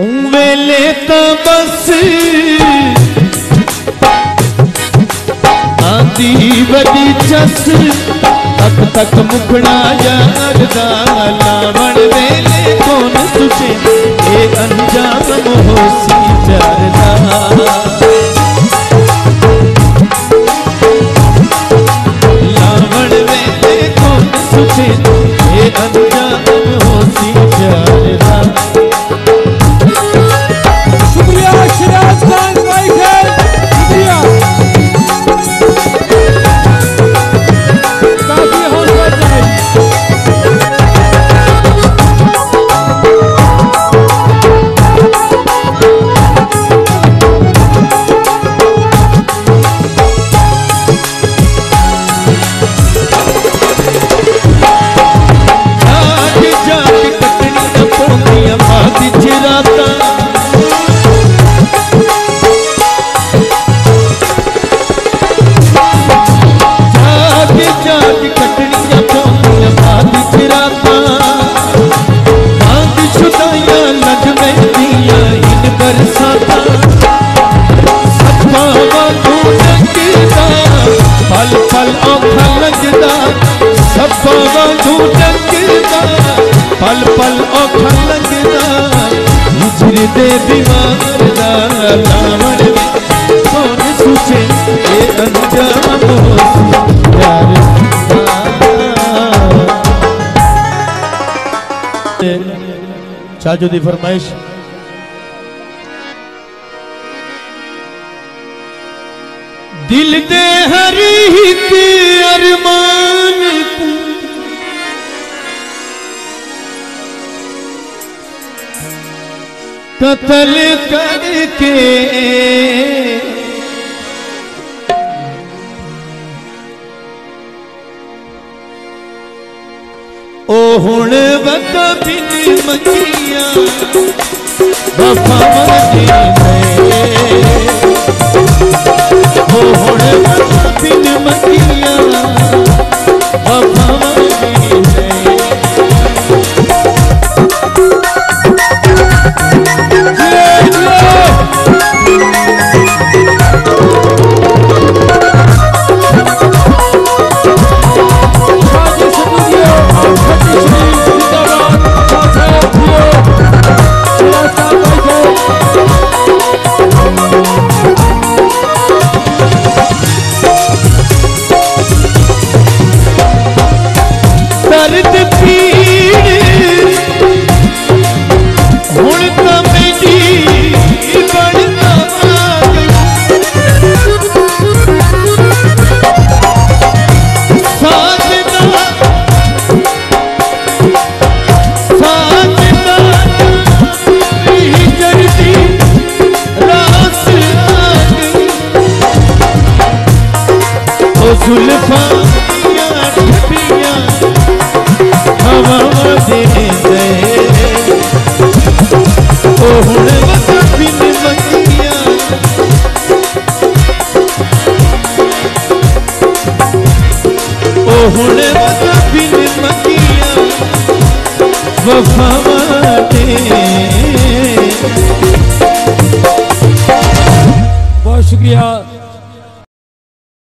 वेले तबस आंधी वड़ी जस तक तक मुखड़ा जागदा लावण वेले कौन तुझे ये अंजाम मोहसी चरदा लावण वेले कौन तुझे ये अंजाम मोहसी चरदा दे बीमार लावण कौन सोचे ये अंजाम प्यार चाचू दी फरमाइश दिल दे हर हिक अरमान कतल करके ओ हुण वता बिन मकिया वफा मरदी है ओ हुण वता बिन मकिया वफा मरदी है बहुत शुक्रिया।